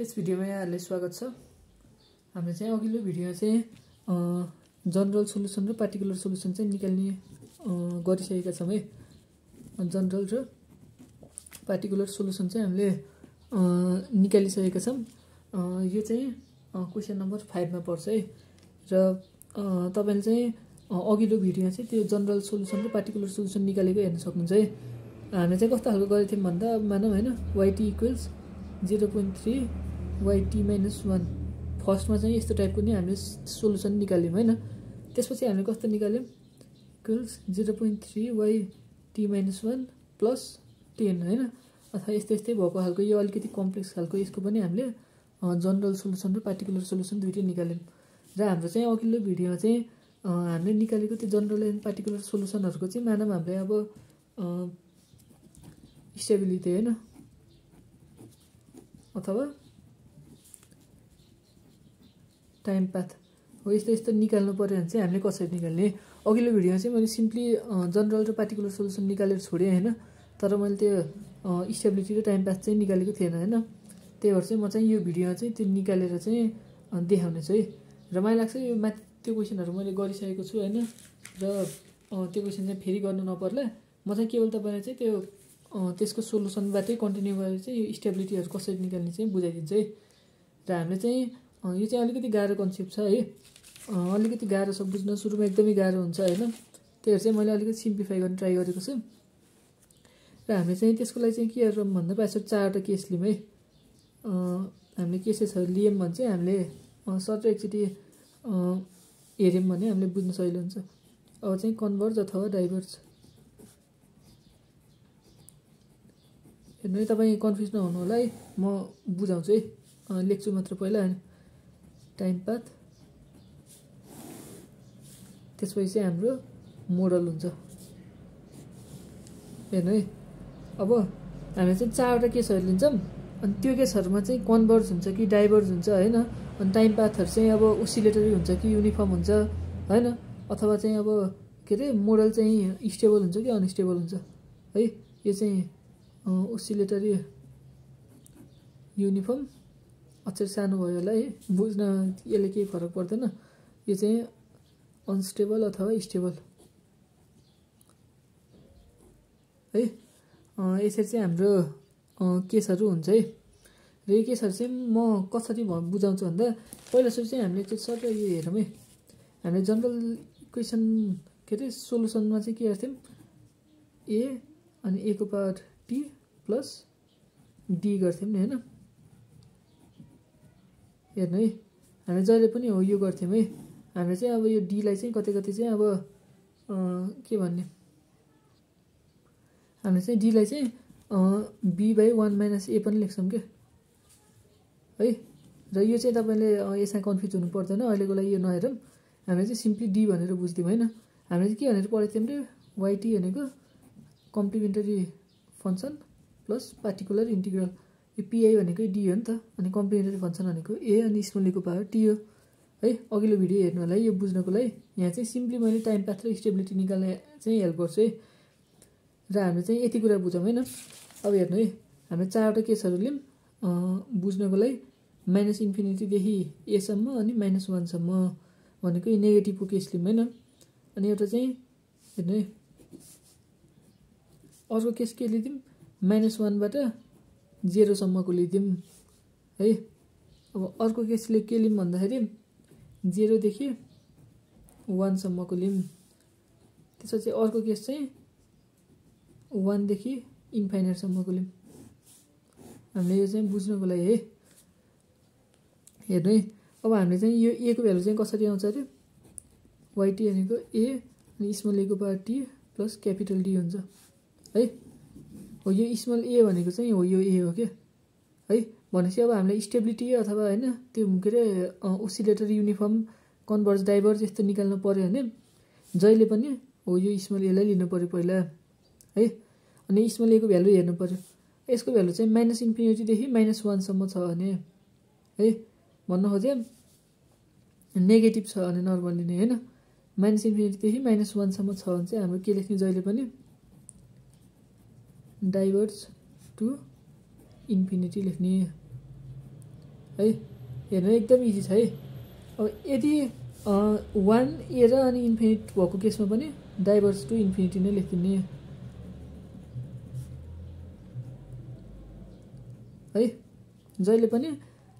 इस video में यहाँहरुलाई स्वागत छ। हामीले चाहिँ अघिल्लो भिडियो चाहिँ जनरल सोलुसन र पार्टिकुलर सोलुसन चाहिँ निकाल्ने गरिसकेका छौं है। जनरल र पार्टिकुलर सोलुसन चाहिँ हामीले निकालिसकेका छौं। यो चाहिँ क्वेशन नम्बर 5 मा पर्छ है। र तपाईले चाहिँ अघिल्लो भिडियोमा चाहिँ त्यो जनरल सोलुसन र पार्टिकुलर सोलुसन निकालेको हेर्न सक्नुहुन्छ है। हामीले चाहिँ कस्तो हालको गरेथे भन्दा मानौ हैन yt equals 0.3 yt minus 1 first में यो टाइप को हमें सोलुसन निकाल्यौं हैन। त्यसपछि हमें कस्तो निकाल्यौं इक्वल्स 0.3 yt माइनस 1 प्लस 10 हैन। अथवा यस्तै भएको हालको यो अलिकति कम्प्लेक्स हालको यसको पनि हामीले जनरल सोलुसन र पार्टिकुलर सोलुसन दुईटै निकाल्यौं। र हाम्रो चाहिँ अघिल्लो भिडियोमा चाहिँ हामीले निकालेको त्यो जनरल एन्ड पार्टिकुलर सोलुसनहरुको चाहिँ मानम हामीले अब स्टेबिलिटी हैन अथवा टाइम पाथ हो यस्तो यस्तो निकाल्नु पर्यो भने चाहिँ हामीले कसरी निकाल्ने। अघिल्लो भिडियोमा चाहिँ मैले सिम्पली जनरल र पार्टिकुलर सोलुसन निकालेर छोडेँ हैन। तर मैले त्यो स्टेबिलिटी र टाइम पाथ चाहिँ निकालेको थिएन हैन। त्यही भएर चाहिँ म चाहिँ यो भिडियोमा चाहिँ त्यो निकालेर चाहिँ देखाउने छु है। र मलाई लाग्छ यो माथि त्यो क्वेशनहरु मैले गरिसकेको छु हैन। र त्यो क्वेशन चाहिँ फेरि गर्न नपर्ला। म चाहिँ केवल तपाईलाई चाहिँ त्यो त्यसको सोलुसनबाटै कन्टिन्यू गरेर चाहिँ यो स्टेबिलिटीहरु कसरी निकाल्ने चाहिँ बुझाइदिन्छु है। र हामीले चाहिँ यो चाहिँ अलिकति गाह्रो कन्सेप्ट छ है। अलिकति गाह्रो छ बुझ्न, सुरुमा एकदमै गाह्रो हुन्छ हैन। त्यसैले चाहिँ मैले अलिकति सिम्प्लिफाई गर्न ट्राई गरेको छु। र हामीले चाहिँ त्यसको लागि चाहिँ के गरौँ भन्दा पाछो चारवटा केस लियौं है। हामीले केसेसहरु लियौं भने चाहिँ हामीले सर्ट एकचोटी हेर्यौं भने हामीले बुझ्न सजिलो हुन्छ। अब चाहिँ कन्भर्ज अथवा डाइभर्ज हेर्नु है। तपाई कन्फ्युज नहुनु होला है, म बुझाउँछु है। लेख्छु मात्र पहिला। टाइम पाथ त्यसपछि चाहिँ हाम्रो मोडल हुन्छ हेर्नु है। अब हामी चाहिँ चारवटा केसहरु लिन्छौं। अनि त्यो केसहरुमा चाहिँ कन्भर्ज हुन्छ कि डाइभर्ज हुन्छ हैन। अनि टाइम पाथहरु चाहिँ अब ओसिलेटरी हुन्छ कि युनिफर्म हुन्छ हैन। अथवा चाहिँ अब के रे मोडल चाहिँ स्टेबल हुन्छ कि अनस्टेबल हुन्छ है। यो चाहिँ ओसिलेटरी युनिफर्म अक्षर सानो भयो होला है, बुझ्न यसले केही फरक पर्दैन। यो चाहिँ अनस्टेबल अथवा स्टेबल है। यसरी चाहिँ हाम्रो केसहरु हुन्छ है। र यो केसहरु चाहिँ म कसरी बुझाउँछु भन्दा पहिला सुरु चाहिँ हामीले एकचोटी सर्ट यो हेरौँ है। हामीले जनरल इक्वेसन के रे सोलुसनमा चाहिँ के गर्थ्यौं ए अनि ए को पावर टी प्लस डी गर्थ्यौं नि हैन। हेर्नु है हामी जहिले पनि हो यो गर्थ्यौं है। हामी चाहिँ अब यो डी लाई चाहिँ कतै कतै चाहिँ अब के भन्ने हामी चाहिँ डी लाई चाहिँ बी बाई 1 माइनस ए पनि लेख्छौं के है। र यो चाहिँ तपाईले यसमा कन्फ्युज हुनु पर्दैन। अहिलेको लागि यो नहेरौं। हामी चाहिँ सिम्पली डी भनेर बुझ्दियौं हैन। हामीले के भनेर पढ्थ्यौं रे yt भनेको complementary function plus particular integral. यो pi भनेको d हो नि त। अनि कम्प्लिमेन्टरी फंक्शन भनेको a अनि स्मल e को पावर t हो है। अघिल्लो भिडियो हेर्नु होला। यो बुझ्नको लागि यहाँ चाहिँ सिम्पली मैले टाइम पाथ र स्टेबिलिटी निकाल्ने चाहिँ हेल्प गर्छु है। र हामी चाहिँ यति कुरा बुझौँ हैन। अब हेर्नु है हामी चारवटा केसहरु लियौं बुझ्नको लागि। माइनस इन्फिनिटी देखि a सम्म अनि माइनस 1 सम्म भनेको नेगेटिभको केस लियौं हैन। अनि एउटा चाहिँ हेर्नु है अर्को केस के लिदियौं माइनस 1 बाट 0 सम्मको लिदियौं है। अब अर्को केसले के लियौं भन्दाखेरि 0 देखि 1 सम्मको लियौं। त्यसपछि अर्को केस चाहिँ 1 देखि इन्फाइनाइट सम्मको लियौं। हामीले यो चाहिँ बुझ्नको लागि है। हेर्नु है अब हामीले चाहिँ यो a को भ्यालु चाहिँ कसरी आउँछ रे yt भनेको a अनि स्मल e को power t plus capital d हुन्छ है। हो यो स्मल ए भनेको चाहिँ हो यो ए हो के है। भनेपछि अब हामीले स्टेबिलिटी अथवा हैन त्यो के रे ओसिलेटर युनिफर्म कन्भर्ज डाइभर्ज यस्तो निकाल्नु पर्यो भने जहिले पनि हो यो स्मल ए लाई लिनु पर्यो पहिला है। अनि स्मल ए को भ्यालु हेर्नु पर्यो। यसको भ्यालु चाहिँ माइनस इन्फिनिटी देखि माइनस 1 सम्म छ भने है। भन्न खोजे नेगेटिभ छ भने नर्मल लिने हैन। माइनस इन्फिनिटी देखि माइनस 1 सम्म छ भने चाहिँ हाम्रो के लेख्ने जहिले पनि डाइभर्ज टु इन्फिनिटी लेख्ने हाई हेर्न एकदम इजी छ हाई। अब यदि 1a र अनि इन्फिनिट भएको केसमा पनि डाइभर्स टु इन्फिनिटी नै लेखिदिने है। जहिले पनि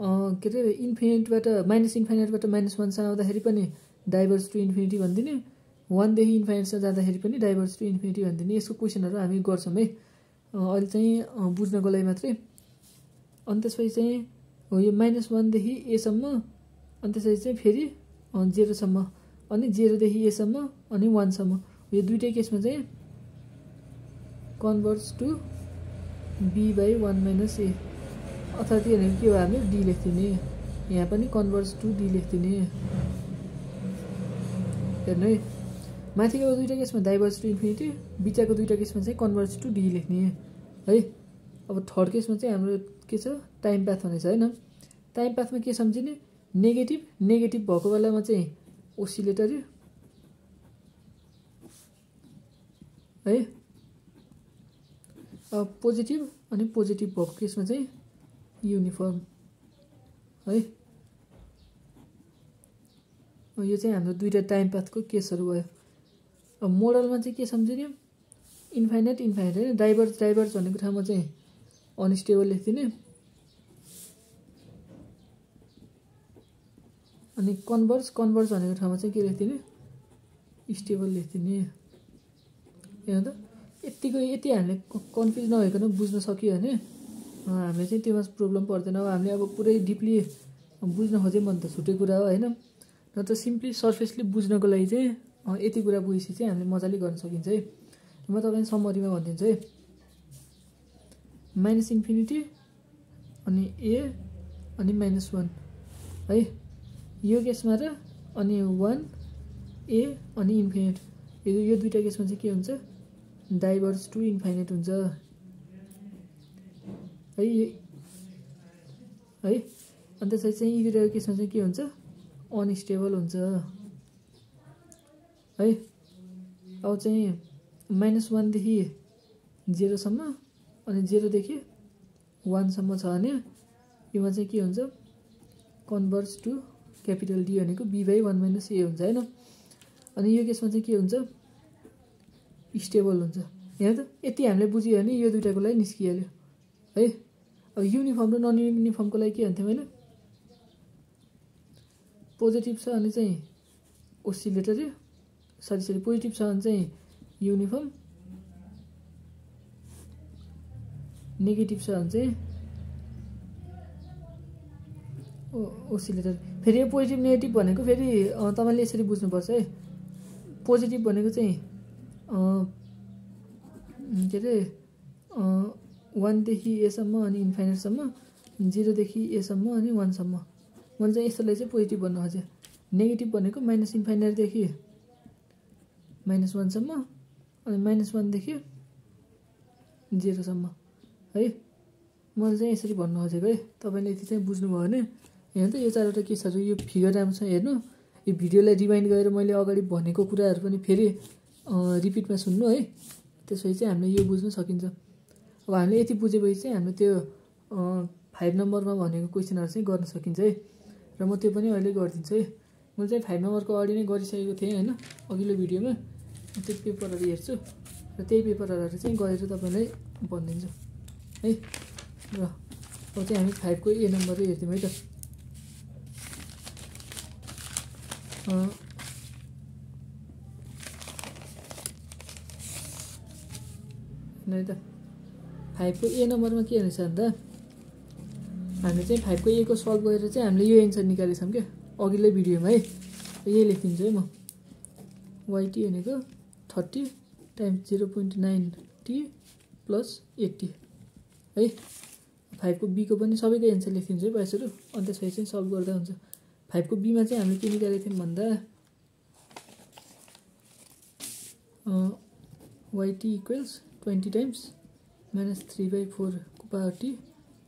के अरे इन्फिनिटबाट माइनस इन्फिनिटबाट माइनस वानसम्म आउँदाखेरि पनि डाइभर्स टु इन्फिनिटी भनिदिने, वानदेखि इन्फिनिटसम्म जाँदाखेरि पनि डाइभर्स टु इन्फिनिटी भनिदिने। यसको क्वेसनहरू हामी गर्छौँ है, अहिले चाहिँ बुझ्नको लागि मात्रै। अनि त्यसपछि चाहिँ हो यो माइनस वानदेखि एसम्म, अनि त्यसपछि चाहिँ फेरि जेरोसम्म, अनि जेरोदेखि एसम्म अनि वानसम्म, यो दुईटै केसमा चाहिँ converges to B by one minus A, अथवा त्यो भनेको के हो हामीले डी लेखिदिने। यहाँ पनि कन्भर्स टु डी लेखिदिने। हेर्नु है, माथिको दुईवटा केसमा डाइभर्स टु इन्फिनिटी, बिचको दुईवटा केसमा चाहिँ कन्भर्स टु डी लेख्ने है। अब थर्ड केसमा चाहिँ हाम्रो के छ, टाइम पाथ भनेछ होइन। टाइम पाथमा के सम्झिने, नेगेटिभ नेगेटिभ भएको बेलामा चाहिँ ओसिलेटरी है। अब पोजिटिभ अनि पोजिटिभ भएको केसमा चाहिँ युनिफर्म है। यो चाहिँ हाम्रो दुईवटा टाइम पाथको केसहरू भयो। अब मोडलमा चाहिँ के सम्झिने, इन्फाइनाइट इन्फाइनाइट होइन, डाइभर्स डाइभर्स भनेको ठाउँमा चाहिँ अनस्टेबल लेखिदिने, अनि कन्भर्स कन्भर्स भनेको ठाउँमा चाहिँ के लेखिदिने, स्टेबल लेखिदिने। हेर्नु त यतिको यति हामीले कन्फ्युज नभइकन बुझ्न सकियो भने हामीले चाहिँ त्यसमा प्रब्लम पर्दैन। अब हामीले अब पुरै डिपली बुझ्न खोज्यौँ भने त छुट्टै कुरा हो होइन, नत्र सिम्पली सर्फेसली बुझ्नको लागि चाहिँ यति कुरा बुझेपछि चाहिँ हामीले मजाले गर्न सकिन्छ है। म तपाईँलाई समरीमा भनिदिन्छु है, माइनस इन्फिनिटी अनि ए अनि माइनस वान है यो केसमा र अनि वान ए अनि इन्फिनिट यो दुईवटा केसमा चाहिँ के हुन्छ, डाइभर्स टु इन्फाइनिट हुन्छ है है। अनि त्यसपछि चाहिँ यी दुईवटा केसमा चाहिँ के हुन्छ, अनस्टेबल हुन्छ है। अब चाहिँ माइनस वानदेखि जेरोसम्म अनि जेरोदेखि वानसम्म छ भने योमा चाहिँ के हुन्छ, कन्भर्स टु क्यापिटल डी भनेको B by one minus A हुन्छ होइन। अनि यो केसमा चाहिँ के हुन्छ, स्टेबल हुन्छ। हेर्नु त यति हामीले बुझ्यो भने यो दुईवटाको लागि निस्किहाल्यो है। अब युनिफर्म र नन युनिफर्मको लागि के भन्थ्यौँ होइन, पोजिटिभ छ भने चाहिँ ओसिलेटरी, सरी पोजिटिभ छ भने चाहिँ युनिफर्म, नेगेटिभ छ भने चाहिँ ओसिलेटरी। फेरि यो पोजिटिभ नेगेटिभ भनेको फेरि तपाईँले यसरी बुझ्नुपर्छ है, पोजिटिभ भनेको चाहिँ के अरे वानदेखि एसम्म अनि इन्फाइनाइटसम्म, जिरोदेखि एसम्म अनि वानसम्म, मैले चाहिँ यस्तोलाई चाहिँ पोजिटिभ भन्न खोजेँ। नेगेटिभ भनेको माइनस इन्फाइनाइटदेखि माइनस वानसम्म अनि माइनस वानदेखि जेरोसम्म है, मैले चाहिँ यसरी भन्न खोजेको है। तपाईँले यति चाहिँ बुझ्नुभयो भने हेर्नु त यो चारवटा केसहरू यो फिगर राम्रो छ। हेर्नु यो भिडियोलाई रिमाइन्ड गरेर मैले अगाडि भनेको कुराहरू पनि फेरि रिपिटमा सुन्नु है, त्यसपछि चाहिँ हामीले यो बुझ्न सकिन्छ। अब हामीले यति बुझेपछि चाहिँ हामीले त्यो 5 नम्बरमा भनेको क्वेसनहरू चाहिँ गर्न सकिन्छ है। र म त्यो पनि अहिले गरिदिन्छु है। मैले चाहिँ 5 नम्बरको अगाडि नै गरिसकेको थिएँ होइन अघिल्लो भिडियोमा, त्यो पेपरहरू हेर्छु र त्यही पेपरहरू चाहिँ गरेर तपाईँलाई भनिदिन्छु है। र अब चाहिँ हामी 5 को ए नम्बर हेर्थ्यौँ है त, नै त 5 को ए नम्बरमा के रहेछ भन्दा हामीले चाहिँ 5 को ए को सल्भ गरेर चाहिँ हामीले यो एन्सर निकालेछौँ क्या अघिल्लो भिडियोमा है। यही लेखिदिन्छु है म, वाइटी भनेको 30 टाइम्स 0.9t प्लस 80 है। 5 को बीको पनि सबैको एन्सर लेखिदिन्छु है बाइसहरू, अनि त्यसपछि चाहिँ सल्भ गर्दा हुन्छ। 5 को बीमा चाहिँ हामीले के निकालेको थियौँ भन्दा वाइटी इक्वल्स 20 टाइम्स माइनस 3/4 को पावर टी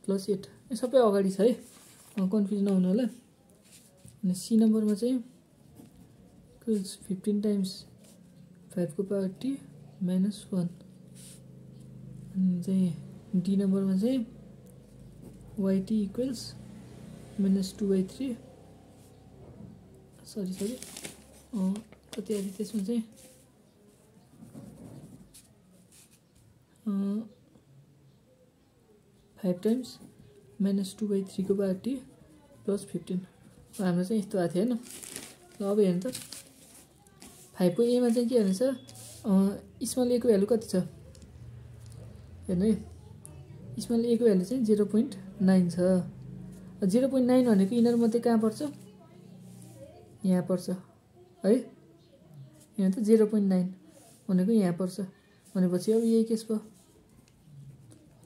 प्लस 8, यो सबै अगाडि छ है, कन्फ्युज नहुनु होला। अनि सी नम्बरमा चाहिँ इक्वल्स 15 टाइम्स 5 को पावर टी माइनस 1। अनि चाहिँ डी नम्बरमा चाहिँ वाइटी इक्वल्स -2/3 सरी कति आयो त्यसमा चाहिँ 5 टाइम्स -2/3 को पार्टी +15 हाम्रो चाहिँ यस्तो आथे हैन। ल अब हेर्नु त 5 को ए मा चाहिँ के हुन्छ स्मल ए को भ्यालु कति छ हेर्नु है स्मल ए को भ्यालु चाहिँ 0.9 छ। 0.9 भनेको इनर मध्ये कहाँ पर्छ यहाँ पर्छ है यहाँ त 0.9 भनेको यहाँ पर्छ भनेपछि अब यही केस भयो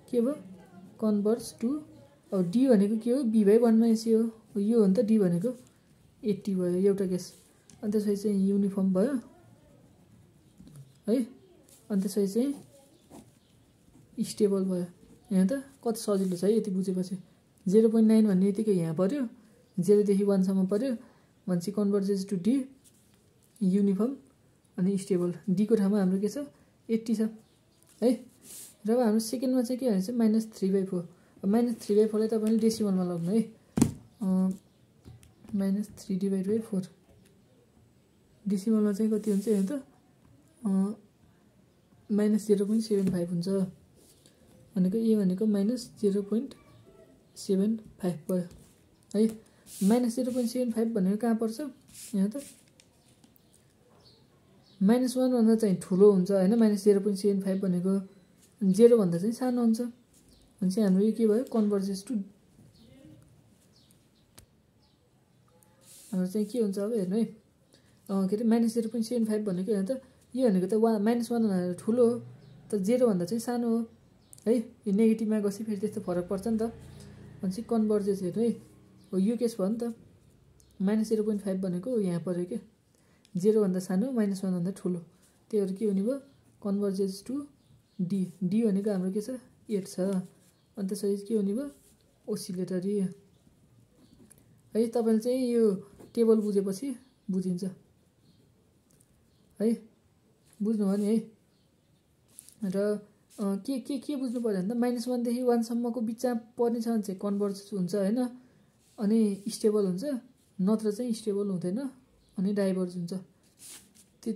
के भयो कन्भर्स टु अब डी भनेको के हो b/1/c हो यो हो नि त डी भनेको 80 भयो एउटा केस अनि त्यसै चाहिँ युनिफर्म भयो है अनि त्यसै चाहिँ स्टेबल भयो। यहाँ त कति सजिलो छ है यति बुझेपछि 0.9 भन्ने यतिकै यहाँ पर्यो 0 देखि 1 सम्म पर्यो भनेपछि कन्भर्जेस टु डी युनिफर्म अनि स्टेबल डी को ठाउँमा हाम्रो के छ 80 छ है। र अब हाम्रो सेकेन्डमा चाहिँ के हुन्छ -3/4 -3/4 ले तपाईले डेसिमलमा लगाउनु है -3 डिभाइड बाइ 4 डेसिमलमा चाहिँ कति हुन्छ हेर्नु त -0.75 हुन्छ भनेको ए भनेको -0.75 भयो है। -0.75 भनेको कहाँ पर्छ यहाँ त -1 भन्दा चाहिँ ठुलो हुन्छ हैन -0.75 भनेको 0 भन्दा चाहिँ सानो हुन्छ भनेपछि हाम्रो यो के भयो कन्भर्जेस टु हाम्रो चाहिँ के हुन्छ अब हेर्नु है के अरे -0.75 भनेको हेर्नु त यो भनेको त -1 भन्दा ठुलो हो त 0 भन्दा चाहिँ सानो हो है। यो नेगेटिभमा गएपछि फेरि त्यस्तो फरक पर्छ नि त भनेपछि कन्भर्जेस हेर्नु है हो यो केस भयो नि त -0.5 भनेको यहाँ पर्यो के 0 भन्दा सानो -1 भन्दा ठुलो त्यही भएर के हुने भयो कन्भर्जेस टु डी डी भनेको हाम्रो के छ 8 छ। अनि त्यसपछि के हुने भयो ओसिलेटरी है। तपाईले चाहिँ यो टेबल बुझेपछि बुझिन्छ है बुझ्नु हो नि है। र के बुझ्नु पर्यो भने त -1 देखि 1 सम्मको बिचमा पर्ने छ भने चाहिँ कन्भर्ज हुन्छ हैन अनि स्टेबल हुन्छ नत्र चाहिँ स्टेबल हुँदैन अनि डाइभर्ज हुन्छ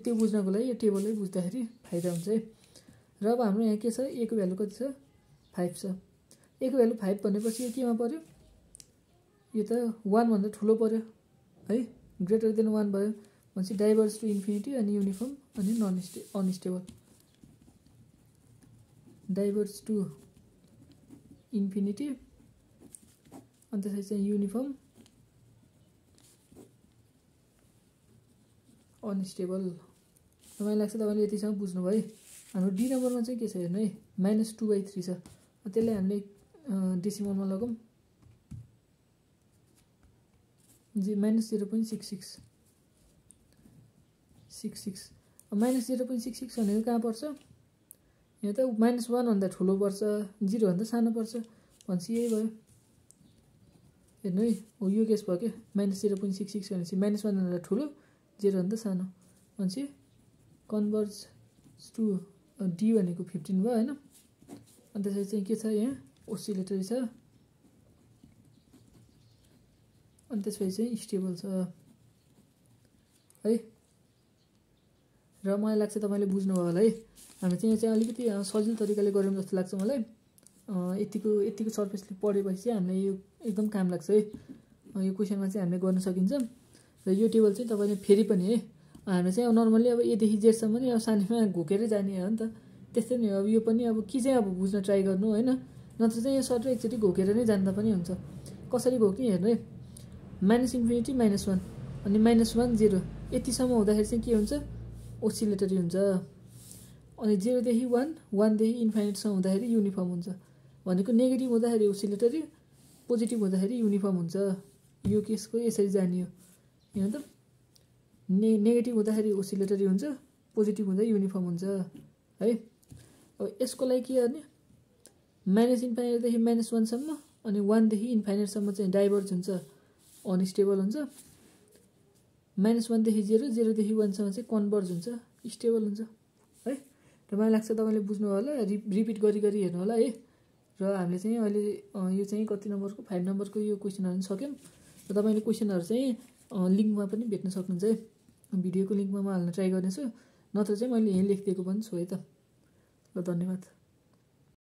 त्यो बुझ्नको लागि यो टेबलै बुझ्दाखेरि फाइदा हुन्छ है। र अब हाम्रो यहाँ के छ ए को भ्यालु कति छ 5 छ। ए को भ्यालु 5 भनेपछि यो केमा पर्यो यो त 1 भन्दा ठुलो पर्यो है >1 भयो भनेपछि डाइभर्ज टु इन्फिनिटी अनि युनिफर्म अनि अनस्टेबल डाइभर्ज टु इन्फिनिटी अनि त्यसै चाहिँ युनिफर्म अनस्टेबल। मलाई लाग्छ तपाईले यतिसम्म बुझ्नु भयो है। हाम्रो डी नम्बरमा चाहिँ के छ हेर्नु है -2/3 छ त्यसलाई हामीले डेसिमलमा लगाउँ -0.66 -0.66 भनेको कहाँ पर्छ यहाँ त -1 भन्दा ठुलो पर्छ 0 भन्दा सानो पर्छ भनेपछि यही भयो हेर्नु है हो यो केस भयो के -0.66 भनेपछि -1 भन्दा ठुलो 0 भन्दा सानो भनेपछि कन्भर्ज टु डी भनेको 15 भयो हैन। अनि त्यसै चाहिँ के छ यहाँ ओसिलेटरी छ अनि त्यसै चाहिँ स्टेबल छ है। र मलाई लाग्छ तपाईले बुझ्नु भयो होला है। हामी चाहिँ यो चाहिँ अलिकति सजिलो तरिकाले गरौँ जस्तो लाग्छ मलाई यतिको सर्फेसले पढेपछि हामीले यो एकदम काम लाग्छ है। यो क्वेशनमा चाहिँ हामीले गर्न सकिन्छ र यो टेबल चाहिँ तपाईले फेरि पनि है हामी चाहिँ नर्मली अब ए देखि जेडसम्म नि अब सानीमा घोकेरै जाने हो नि त त्यस्तै नै अब यो पनि अब के चाहिँ अब बुझ्न ट्राई गर्नु हैन नत्र चाहिँ यो सर्ट एकचोटि घोकेर नै जान्दा पनि हुन्छ। कसरी घोक्ने हेर्नु है -इन्फिनिटी -1 अनि -1 0 यतिसम्म हुँदाखेरि चाहिँ के हुन्छ ओसिलेटरी हुन्छ अनि 0 देखि 1 1 देखि इन्फिनिटी सम्म हुँदाखेरि युनिफर्म हुन्छ भनेको नेगेटिभ हुँदाखेरि ओसिलेटरी पोजिटिभ हुँदाखेरि युनिफर्म हुन्छ। यो केसको यसरी जानियो हैन त नेगेटिभ हुँदाखेरि ओसिलेटरी हुन्छ पोजिटिभ हुँदा युनिफर्म हुन्छ है। अब यसको लागि के गर्ने -इन्फिनिटी देखि -1 सम्म अनि 1 देखि इन्फिनिटी सम्म चाहिँ डाइभर्ज हुन्छ अनस्टेबल हुन्छ -1 देखि 0 0 देखि 1 सम्म चाहिँ कन्भर्ज हुन्छ स्टेबल हुन्छ है। र मलाई लाग्छ तपाईले बुझ्नु होला रिपिट गरी हेर्नु होला है। र हामीले चाहिँ अहिले यो चाहिँ कति नम्बरको 5 नम्बरको यो क्वेशनहरु सक्यौं र तपाईले क्वेशनहरु चाहिँ लिंकमा पनि भेट्न सक्नुहुन्छ है भिडियोको लिंकमा म हाल्न ट्राई गर्नेछु नत्र चाहिँ मैले यहाँ लेखिदिएको पनि छु है त ल धन्यवाद।